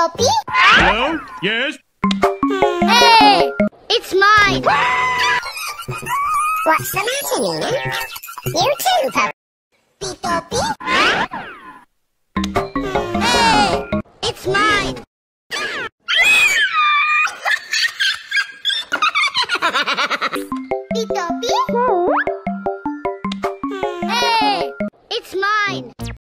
Dopey? Hello? Yes? Hey! It's mine! What's the matter, Nina? You too, Puppy Dopey? Hey! It's mine!